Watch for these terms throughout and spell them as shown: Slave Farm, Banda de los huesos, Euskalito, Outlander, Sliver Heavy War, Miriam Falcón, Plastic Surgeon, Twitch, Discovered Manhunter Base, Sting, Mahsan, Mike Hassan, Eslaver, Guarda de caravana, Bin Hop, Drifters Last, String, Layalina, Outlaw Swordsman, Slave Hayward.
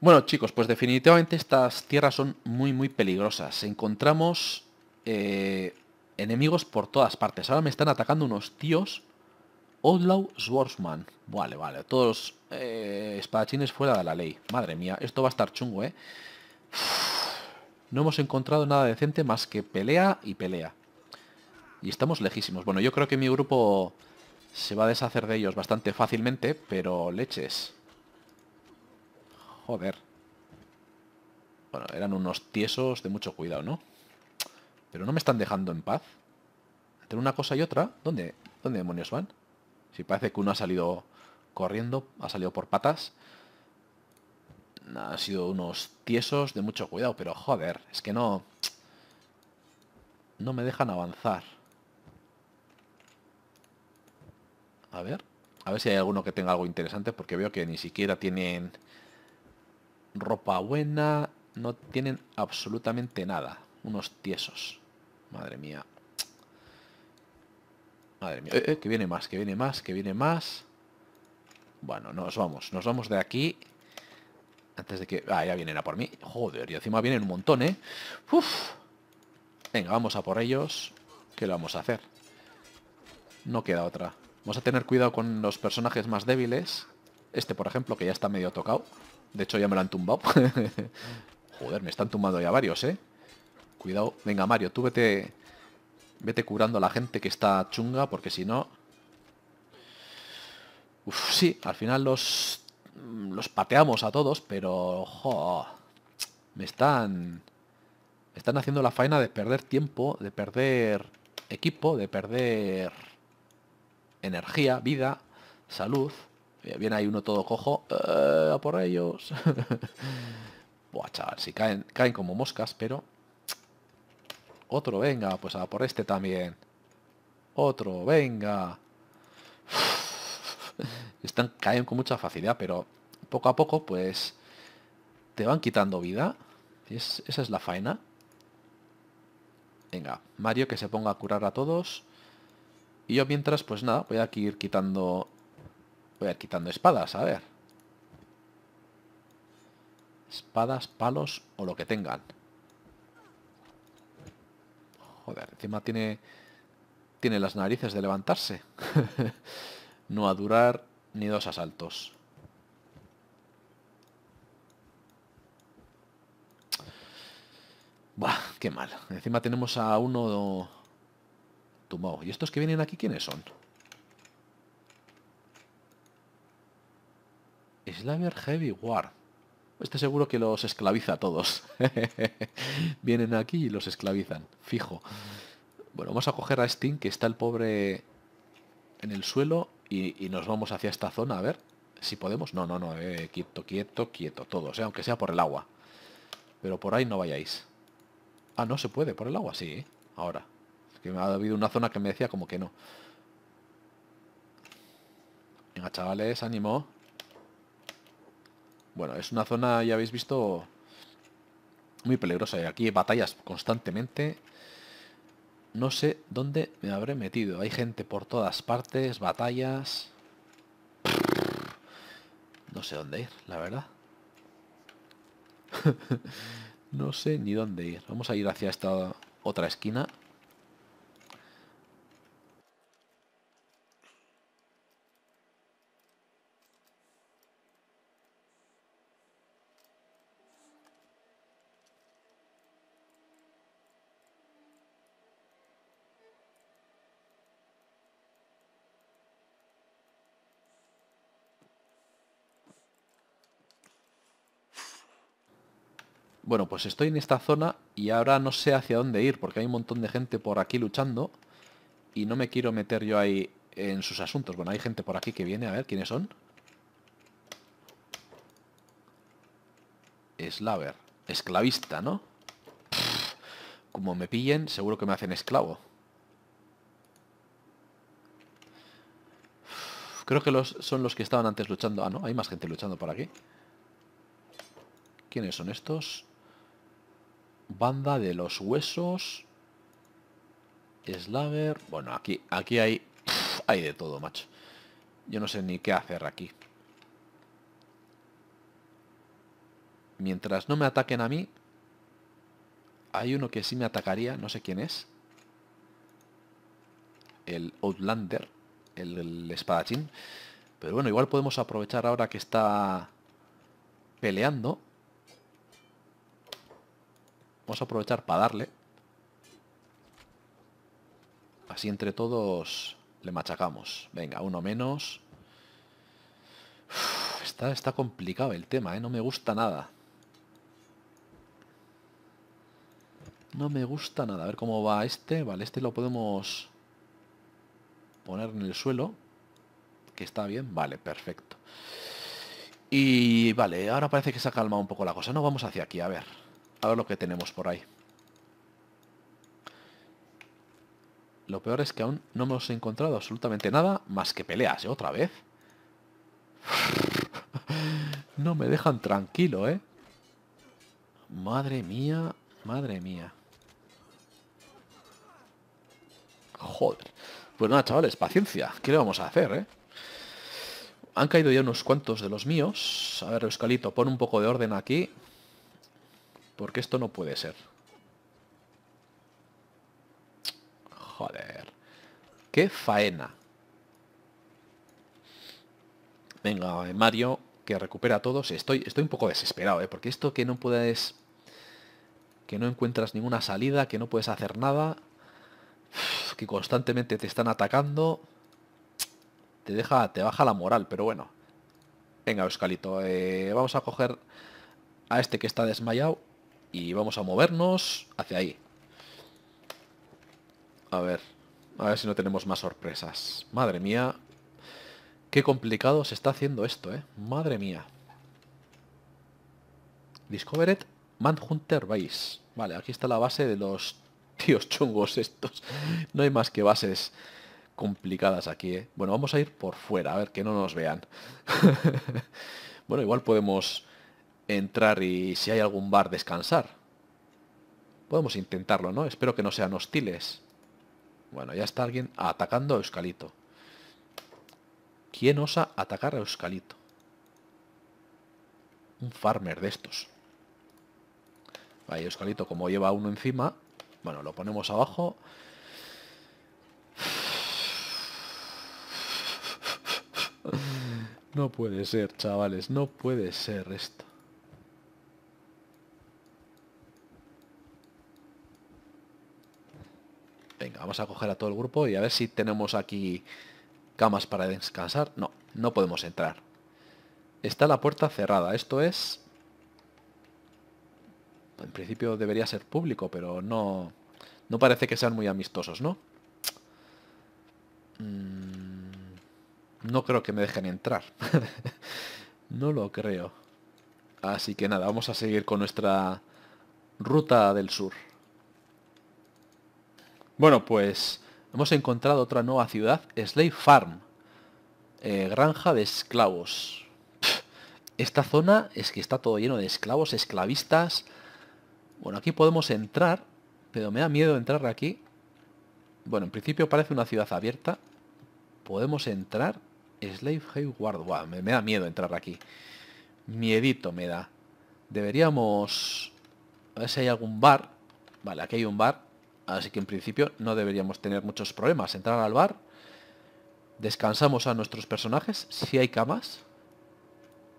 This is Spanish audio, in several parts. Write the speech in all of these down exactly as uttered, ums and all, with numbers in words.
Bueno, chicos, pues definitivamente estas tierras son muy, muy peligrosas. Encontramos eh, enemigos por todas partes. Ahora me están atacando unos tíos. Outlaw Swordsman. Vale, vale. Todos los eh, espadachines fuera de la ley. Madre mía, esto va a estar chungo, ¿eh? No hemos encontrado nada decente más que pelea y pelea. Y estamos lejísimos. Bueno, yo creo que mi grupo se va a deshacer de ellos bastante fácilmente, pero leches. Joder. Bueno, eran unos tiesos de mucho cuidado, ¿no? Pero no me están dejando en paz. Entre una cosa y otra, ¿dónde, dónde demonios van? Si parece que uno ha salido corriendo, ha salido por patas. Han sido unos tiesos de mucho cuidado, pero joder, es que no... No me dejan avanzar. A ver, a ver si hay alguno que tenga algo interesante, porque veo que ni siquiera tienen... ropa buena, no tienen absolutamente nada. Unos tiesos. Madre mía. Madre mía. Eh, eh, que viene más, que viene más, que viene más. Bueno, nos vamos. Nos vamos de aquí. Antes de que... Ah, ya vienen a por mí. Joder, y encima vienen un montón, ¿eh? Uf. Venga, vamos a por ellos. ¿Qué lo vamos a hacer? No queda otra. Vamos a tener cuidado con los personajes más débiles. Este, por ejemplo, que ya está medio tocado. De hecho, ya me lo han tumbado. Joder, me están tumbando ya varios, ¿eh? Cuidado. Venga, Mario, tú vete... Vete curando a la gente que está chunga, porque si no... Uf, sí, al final los... Los pateamos a todos, pero... Jo, me están... Me están haciendo la faena de perder tiempo, de perder equipo, de perder... Energía, vida, salud... Viene ahí uno todo cojo. Uh, a por ellos. Buah, chaval, si caen, caen como moscas, pero... Otro, venga, pues a por este también. Otro, venga. Están, caen con mucha facilidad, pero poco a poco, pues... Te van quitando vida. Es, esa es la faena. Venga, Mario que se ponga a curar a todos. Y yo mientras, pues nada, voy a aquí ir quitando... Voy a ir quitando espadas, a ver. Espadas, palos o lo que tengan. Joder, encima tiene... Tiene las narices de levantarse. No va a durar ni dos asaltos. Buah, qué mal. Encima tenemos a uno... tumbado. ¿Y estos que vienen aquí quiénes son? Sliver Heavy War. Este seguro que los esclaviza a todos. Vienen aquí y los esclavizan. Fijo. Bueno, vamos a coger a Sting, que está el pobre en el suelo. Y, y nos vamos hacia esta zona. A ver si podemos. No, no, no. Eh, quieto, quieto, quieto. Todos, eh, aunque sea por el agua. Pero por ahí no vayáis. Ah, no se puede. Por el agua, sí. Eh. Ahora. Es que me ha habido una zona que me decía como que no. Venga, chavales. Ánimo. Bueno, es una zona, ya habéis visto, muy peligrosa. Y aquí hay batallas constantemente. No sé dónde me habré metido. Hay gente por todas partes, batallas. No sé dónde ir, la verdad. No sé ni dónde ir. Vamos a ir hacia esta otra esquina. Bueno, pues estoy en esta zona y ahora no sé hacia dónde ir, porque hay un montón de gente por aquí luchando y no me quiero meter yo ahí en sus asuntos. Bueno, hay gente por aquí que viene, a ver, ¿quiénes son? Eslaver, esclavista, ¿no? Pff, como me pillen, seguro que me hacen esclavo. Uf, creo que los, son los que estaban antes luchando. Ah, no, hay más gente luchando por aquí. ¿Quiénes son estos? Banda de los huesos. Eslaver. Bueno, aquí, aquí hay... Pff, hay de todo, macho. Yo no sé ni qué hacer aquí. Mientras no me ataquen a mí. Hay uno que sí me atacaría, no sé quién es. El Outlander, el, el espadachín. Pero bueno, igual podemos aprovechar ahora que está peleando. Vamos a aprovechar para darle. Así entre todos le machacamos. Venga, uno menos. Uf, está, está complicado el tema, ¿eh? No me gusta nada. No me gusta nada. A ver cómo va este. Vale, este lo podemos poner en el suelo. Que está bien. Vale, perfecto. Y vale, ahora parece que se ha calmado un poco la cosa. No, vamos hacia aquí, a ver. A ver lo que tenemos por ahí. Lo peor es que aún no hemos encontrado absolutamente nada más que peleas, ¿eh? Otra vez. No me dejan tranquilo, ¿eh? Madre mía, madre mía. Joder. Pues nada, chavales, paciencia. ¿Qué le vamos a hacer, eh? Han caído ya unos cuantos de los míos. A ver, Euskalito, pon un poco de orden aquí. Porque esto no puede ser. Joder. ¡Qué faena! Venga, Mario, que recupera a todos. Estoy, estoy un poco desesperado, ¿eh? Porque esto que no puedes... Que no encuentras ninguna salida, que no puedes hacer nada. Que constantemente te están atacando. Te deja, te baja la moral, pero bueno. Venga, Euskalito. Eh, vamos a coger a este que está desmayado. Y vamos a movernos hacia ahí. A ver. A ver si no tenemos más sorpresas. Madre mía. Qué complicado se está haciendo esto, ¿eh? Madre mía. Discovered Manhunter Base. Vale, aquí está la base de los tíos chungos estos. No hay más que bases complicadas aquí, ¿eh? Bueno, vamos a ir por fuera. A ver, que no nos vean. Bueno, igual podemos entrar y si hay algún bar descansar. Podemos intentarlo, ¿no? Espero que no sean hostiles. Bueno, ya está alguien atacando a Euskalito. ¿Quién osa atacar a Euskalito? Un farmer de estos. Ahí Euskalito, como lleva uno encima. Bueno, lo ponemos abajo. No puede ser, chavales. No puede ser esto. Venga, vamos a coger a todo el grupo y a ver si tenemos aquí camas para descansar. No, no podemos entrar. Está la puerta cerrada. Esto es... En principio debería ser público, pero no... No parece que sean muy amistosos, ¿no? No creo que me dejen entrar. No lo creo. Así que nada, vamos a seguir con nuestra ruta del sur. Bueno, pues hemos encontrado otra nueva ciudad, Slave Farm, eh, granja de esclavos. Pff, esta zona es que está todo lleno de esclavos, esclavistas. Bueno, aquí podemos entrar, pero me da miedo entrar aquí. Bueno, en principio parece una ciudad abierta. Podemos entrar, Slave Hayward. Buah, me, me da miedo entrar aquí. Miedito me da. Deberíamos... A ver si hay algún bar. Vale, aquí hay un bar. Así que en principio no deberíamos tener muchos problemas. Entrar al bar. Descansamos a nuestros personajes. Si hay camas.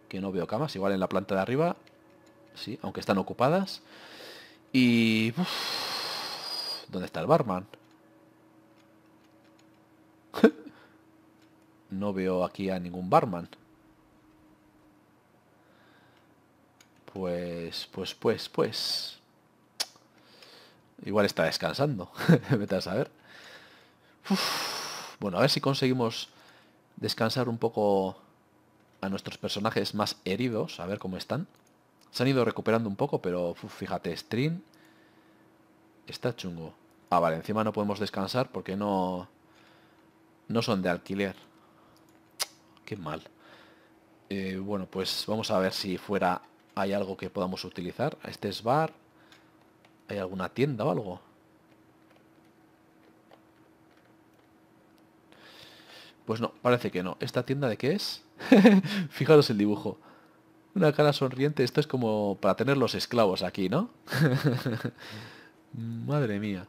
Que no veo camas. Igual en la planta de arriba. Sí, aunque están ocupadas. Y... Uf, ¿dónde está el barman? No veo aquí a ningún barman. Pues, pues, pues, pues... Igual está descansando. Vete a saber. Uf. Bueno, a ver si conseguimos descansar un poco a nuestros personajes más heridos. A ver cómo están. Se han ido recuperando un poco, pero uf, fíjate, String está chungo. Ah, vale, encima no podemos descansar porque no, no son de alquiler. Qué mal. Eh, bueno, pues vamos a ver si fuera hay algo que podamos utilizar. Este es bar. ¿Hay alguna tienda o algo? Pues no, parece que no. ¿Esta tienda de qué es? Fijaros el dibujo. Una cara sonriente. Esto es como para tener los esclavos aquí, ¿no? Madre mía.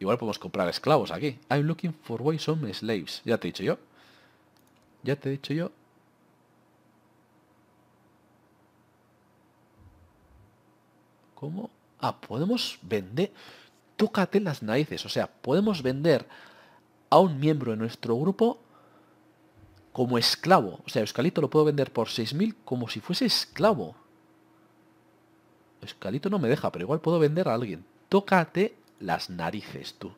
Igual podemos comprar esclavos aquí. I'm looking for some slaves. Ya te he dicho yo. Ya te he dicho yo. ¿Cómo? Ah, podemos vender... Tócate las narices. O sea, podemos vender a un miembro de nuestro grupo como esclavo. O sea, Euskalito lo puedo vender por seis mil como si fuese esclavo. Euskalito no me deja, pero igual puedo vender a alguien. Tócate las narices, tú.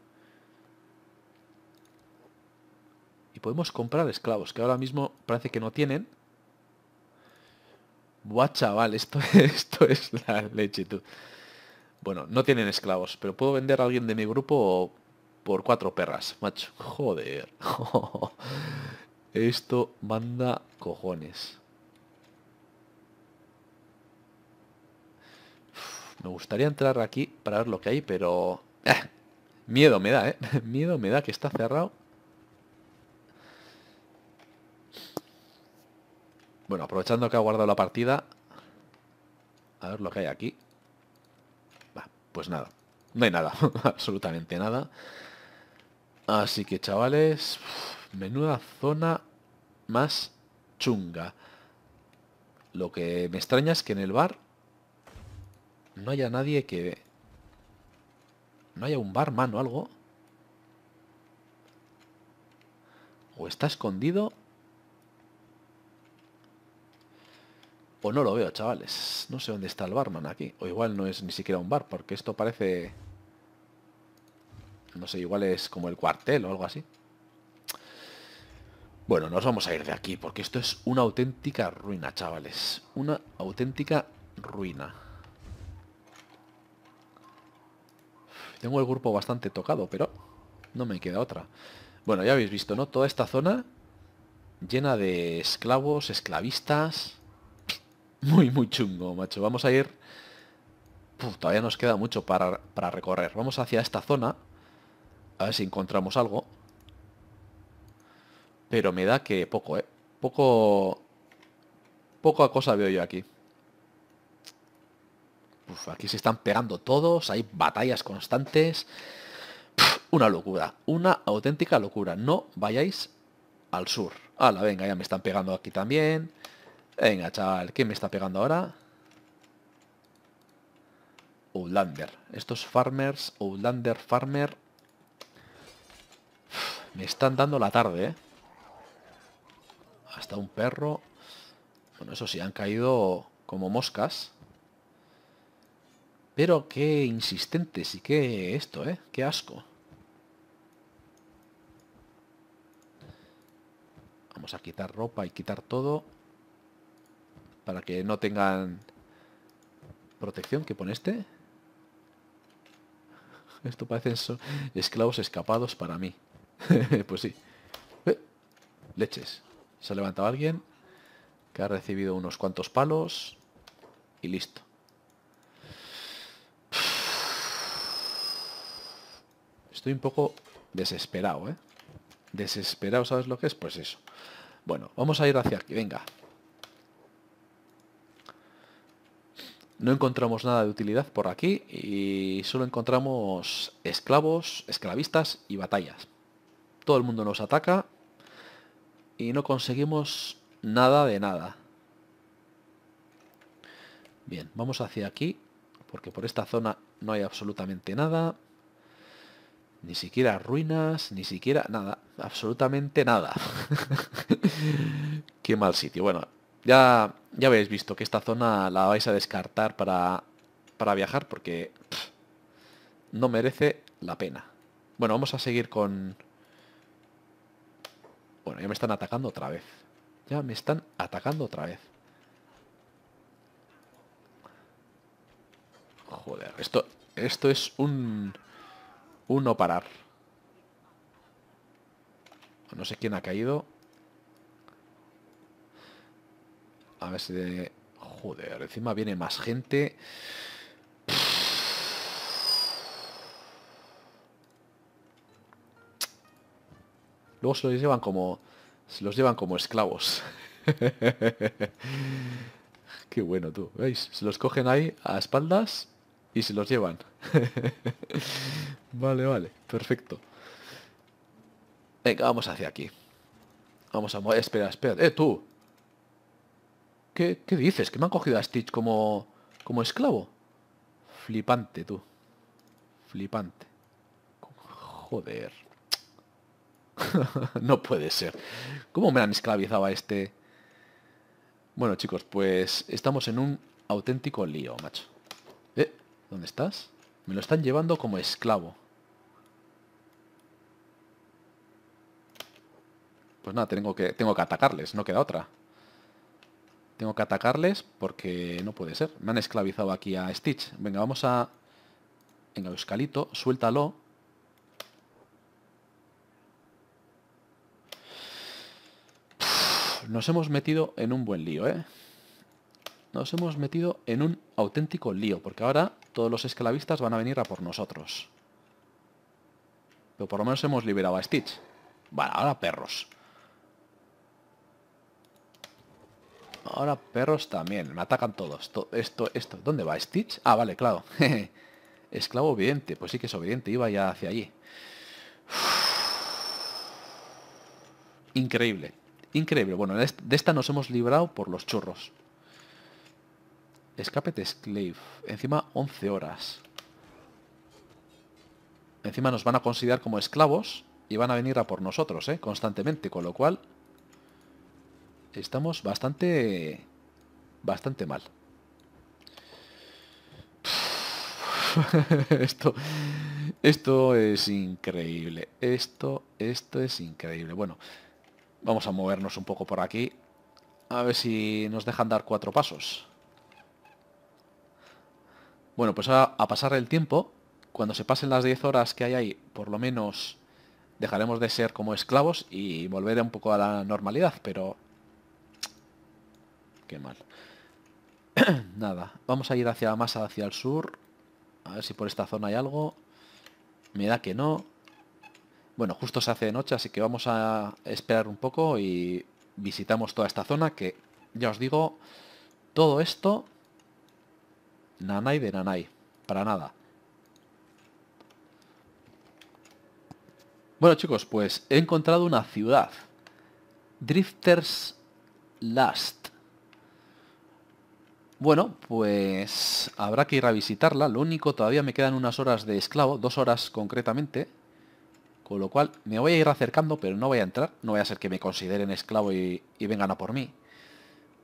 Y podemos comprar esclavos, que ahora mismo parece que no tienen. Buah, chaval, esto, esto es la leche, tú. Bueno, no tienen esclavos, pero puedo vender a alguien de mi grupo por cuatro perras, macho. Joder. Esto manda cojones. Uf, me gustaría entrar aquí para ver lo que hay, pero... Eh, miedo me da, ¿eh? Miedo me da que está cerrado. Bueno, aprovechando que ha guardado la partida. A ver lo que hay aquí. Pues nada, no hay nada, absolutamente nada. Así que, chavales, menuda zona más chunga. Lo que me extraña es que en el bar no haya nadie que... No haya un barman o algo. O está escondido. O no lo veo, chavales. No sé dónde está el barman aquí. O igual no es ni siquiera un bar, porque esto parece... No sé, igual es como el cuartel o algo así. Bueno, nos vamos a ir de aquí, porque esto es una auténtica ruina, chavales. Una auténtica ruina. Tengo el grupo bastante tocado, pero no me queda otra. Bueno, ya habéis visto, ¿no? Toda esta zona llena de esclavos, esclavistas... Muy, muy chungo, macho. Vamos a ir... Puf, todavía nos queda mucho para, para recorrer. Vamos hacia esta zona. A ver si encontramos algo. Pero me da que poco, ¿eh? Poco... Poca cosa veo yo aquí. Puf, aquí se están pegando todos. Hay batallas constantes. Puf, una locura. Una auténtica locura. No vayáis al sur. Ala, venga, ya me están pegando aquí también. Venga, chaval, ¿quién me está pegando ahora? Outlander. Estos farmers, Outlander, farmer. Me están dando la tarde, ¿eh? Hasta un perro. Bueno, eso sí, han caído como moscas. Pero qué insistentes y qué esto, ¿eh? Qué asco. Vamos a quitar ropa y quitar todo. Para que no tengan protección. ¿Qué pone este? Esto parecen esclavos escapados para mí. Pues sí. Eh, leches. Se ha levantado alguien que ha recibido unos cuantos palos. Y listo. Estoy un poco desesperado, ¿eh? Desesperado, ¿sabes lo que es? Pues eso. Bueno, vamos a ir hacia aquí. Venga. No encontramos nada de utilidad por aquí y solo encontramos esclavos, esclavistas y batallas. Todo el mundo nos ataca y no conseguimos nada de nada. Bien, vamos hacia aquí porque por esta zona no hay absolutamente nada. Ni siquiera ruinas, ni siquiera nada. Absolutamente nada. Qué mal sitio. Bueno. Ya, ya habéis visto que esta zona la vais a descartar para, para viajar porque pff, no merece la pena. Bueno, vamos a seguir con... Bueno, ya me están atacando otra vez. Ya me están atacando otra vez. Joder, esto, esto es un... Un no parar. No sé quién ha caído. A ver si... De... Joder, encima viene más gente. Luego se los llevan como... Se los llevan como esclavos. Qué bueno, tú. ¿Veis? Se los cogen ahí a espaldas y se los llevan. Vale, vale. Perfecto. Venga, vamos hacia aquí. Vamos a mover... Espera, espera. ¡Eh, tú! ¿Qué, qué dices? ¿Que me han cogido a Stitch como, como esclavo? Flipante, tú. Flipante. Joder. No puede ser. ¿Cómo me han esclavizado a este...? Bueno, chicos, pues estamos en un auténtico lío, macho. ¿Eh? ¿Dónde estás? Me lo están llevando como esclavo. Pues nada, tengo que, tengo que atacarles, no queda otra. Tengo que atacarles porque no puede ser. Me han esclavizado aquí a Stitch. Venga, vamos a... Venga, Euskalito, suéltalo. Nos hemos metido en un buen lío, ¿eh? Nos hemos metido en un auténtico lío, porque ahora todos los esclavistas van a venir a por nosotros. Pero por lo menos hemos liberado a Stitch. Vale, ahora perros. Ahora perros también. Me atacan todos. Esto, esto. ¿Dónde va Stitch? Ah, vale, claro. Esclavo obediente. Pues sí que es obediente. Iba ya hacia allí. Increíble. Increíble. Bueno, de esta nos hemos librado por los churros. Escape de Slave. Encima once horas. Encima nos van a considerar como esclavos y van a venir a por nosotros, ¿eh? Constantemente. Con lo cual, estamos bastante... Bastante mal. Esto... Esto es increíble. Esto... Esto es increíble. Bueno... Vamos a movernos un poco por aquí. A ver si nos dejan dar cuatro pasos. Bueno, pues a, a pasar el tiempo. Cuando se pasen las diez horas que hay ahí, por lo menos dejaremos de ser como esclavos y volver un poco a la normalidad, pero... Qué mal. Nada, vamos a ir hacia más hacia el sur. A ver si por esta zona hay algo. Me da que no. Bueno, justo se hace de noche, así que vamos a esperar un poco y visitamos toda esta zona que, ya os digo, todo esto, nanay de nanay, para nada. Bueno, chicos, pues he encontrado una ciudad, Drifters Last. Bueno, pues habrá que ir a visitarla, lo único, todavía me quedan unas horas de esclavo, dos horas concretamente. Con lo cual, me voy a ir acercando, pero no voy a entrar. No voy a ser que me consideren esclavo y, y vengan a por mí.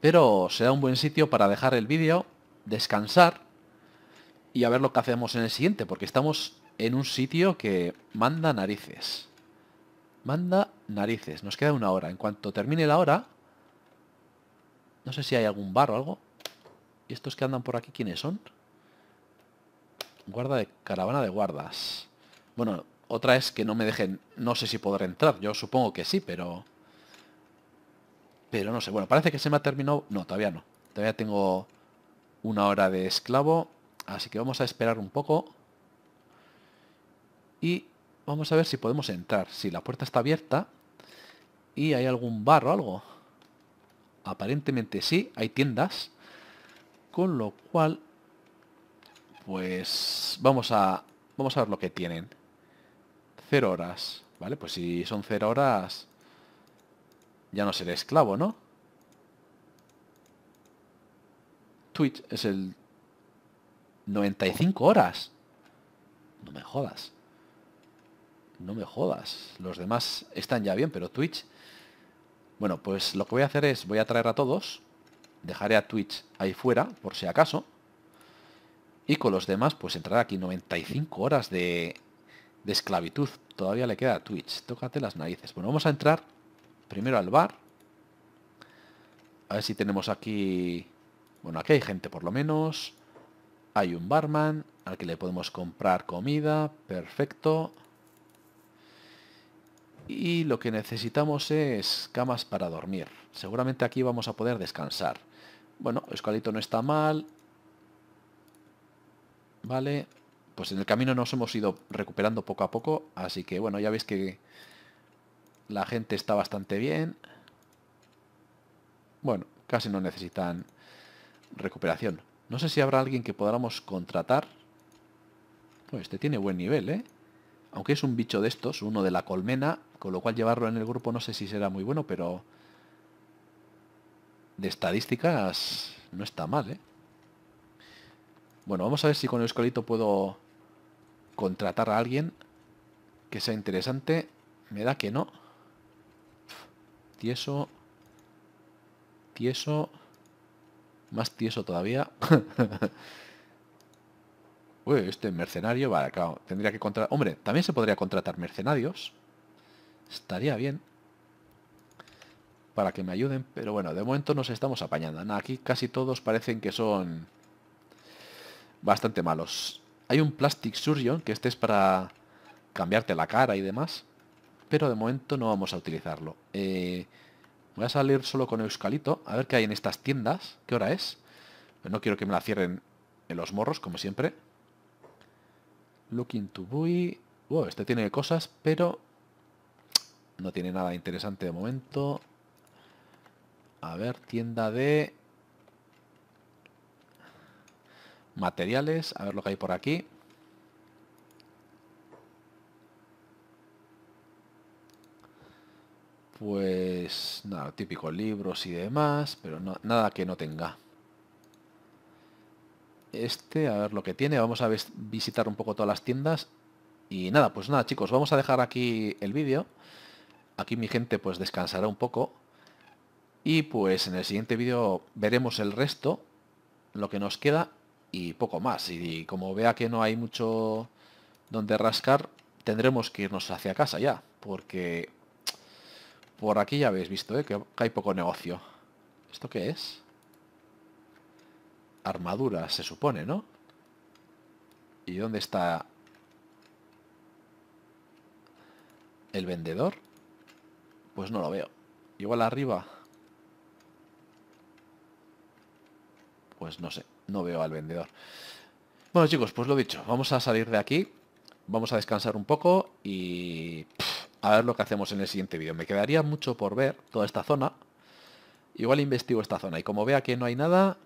Pero será un buen sitio para dejar el vídeo, descansar y a ver lo que hacemos en el siguiente. Porque estamos en un sitio que manda narices. Manda narices. Nos queda una hora. En cuanto termine la hora... No sé si hay algún bar o algo. ¿Y estos que andan por aquí quiénes son? Guarda de caravana de guardas. Bueno... Otra es que no me dejen... No sé si podré entrar. Yo supongo que sí, pero... Pero no sé. Bueno, parece que se me ha terminado... No, todavía no. Todavía tengo una hora de esclavo. Así que vamos a esperar un poco. Y vamos a ver si podemos entrar. Sí, la puerta está abierta. ¿Y hay algún bar o algo? Aparentemente sí. Hay tiendas. Con lo cual... Pues... Vamos a... Vamos a ver lo que tienen. Cero horas, ¿vale? Pues si son cero horas, ya no seré esclavo, ¿no? Twitch es el noventa y cinco horas. No me jodas. No me jodas. Los demás están ya bien, pero Twitch... Bueno, pues lo que voy a hacer es, voy a traer a todos. Dejaré a Twitch ahí fuera, por si acaso. Y con los demás, pues entrará aquí noventa y cinco horas de... De esclavitud. Todavía le queda a Twitch. Tócate las narices. Bueno, vamos a entrar primero al bar. A ver si tenemos aquí... Bueno, aquí hay gente por lo menos. Hay un barman al que le podemos comprar comida. Perfecto. Y lo que necesitamos es camas para dormir. Seguramente aquí vamos a poder descansar. Bueno, Euskalito no está mal. Vale. Pues en el camino nos hemos ido recuperando poco a poco, así que bueno, ya veis que la gente está bastante bien. Bueno, casi no necesitan recuperación. No sé si habrá alguien que podamos contratar. Pues este tiene buen nivel, ¿eh? Aunque es un bicho de estos, uno de la colmena, con lo cual llevarlo en el grupo no sé si será muy bueno, pero de estadísticas no está mal, ¿eh? Bueno, vamos a ver si con el Euskalito puedo contratar a alguien que sea interesante. Me da que no. Tieso. Tieso. Más tieso todavía. Uy, este mercenario, vale, claro, tendría que contratar... Hombre, también se podría contratar mercenarios. Estaría bien. Para que me ayuden, pero bueno, de momento nos estamos apañando. Nada, aquí casi todos parecen que son bastante malos. Hay un Plastic Surgeon, que este es para cambiarte la cara y demás. Pero de momento no vamos a utilizarlo. Eh... Voy a salir solo con Euskalito, a ver qué hay en estas tiendas. ¿Qué hora es? No quiero que me la cierren en los morros, como siempre. Looking to buy. Wow, este tiene cosas, pero no tiene nada interesante de momento. A ver, tienda de materiales. A ver lo que hay por aquí. Pues nada, típico, libros y demás, pero no, nada que no tenga. Este, a ver lo que tiene, vamos a visitar un poco todas las tiendas. Y nada, pues nada chicos, vamos a dejar aquí el vídeo. Aquí mi gente pues descansará un poco. Y pues en el siguiente vídeo veremos el resto, lo que nos queda y poco más. Y como vea que no hay mucho donde rascar, tendremos que irnos hacia casa ya, porque... Por aquí ya habéis visto, ¿eh? Que hay poco negocio. ¿Esto qué es? Armadura, se supone, ¿no? ¿Y dónde está el vendedor? Pues no lo veo. Igual arriba. Pues no sé, no veo al vendedor. Bueno chicos, pues lo dicho, vamos a salir de aquí. Vamos a descansar un poco y... Pff, a ver lo que hacemos en el siguiente vídeo. Me quedaría mucho por ver toda esta zona. Igual investigo esta zona. Y como vea que no hay nada,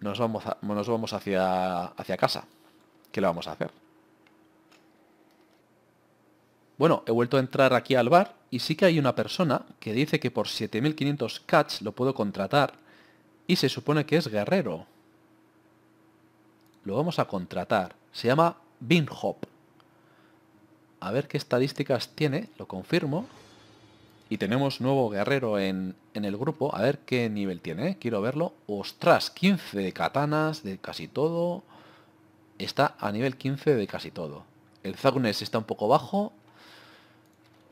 nos vamos, a, nos vamos hacia, hacia casa. ¿Qué le vamos a hacer? Bueno, he vuelto a entrar aquí al bar. Y sí que hay una persona que dice que por siete mil quinientos cats lo puedo contratar. Y se supone que es guerrero. Lo vamos a contratar. Se llama Bin Hop. A ver qué estadísticas tiene, lo confirmo. Y tenemos nuevo guerrero en, en el grupo. A ver qué nivel tiene, ¿eh? Quiero verlo. ¡Ostras! quince de katanas, de casi todo. Está a nivel quince de casi todo. El Zagnes está un poco bajo.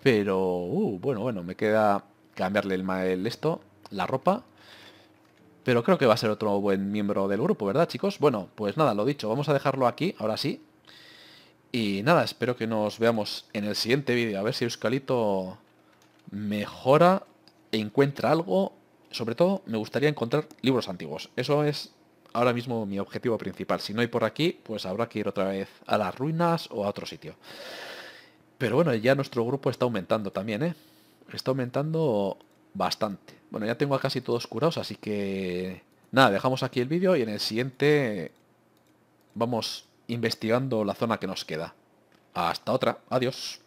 Pero... Uh, bueno, bueno, me queda cambiarle el, el esto, la ropa. Pero creo que va a ser otro buen miembro del grupo, ¿verdad, chicos? Bueno, pues nada, lo dicho. Vamos a dejarlo aquí, ahora sí. Y nada, espero que nos veamos en el siguiente vídeo. A ver si Euskalito mejora e encuentra algo. Sobre todo, me gustaría encontrar libros antiguos. Eso es ahora mismo mi objetivo principal. Si no hay por aquí, pues habrá que ir otra vez a las ruinas o a otro sitio. Pero bueno, ya nuestro grupo está aumentando también, ¿eh? Está aumentando bastante. Bueno, ya tengo a casi todos curados, así que... Nada, dejamos aquí el vídeo y en el siguiente vamos... investigando la zona que nos queda. Hasta otra. Adiós.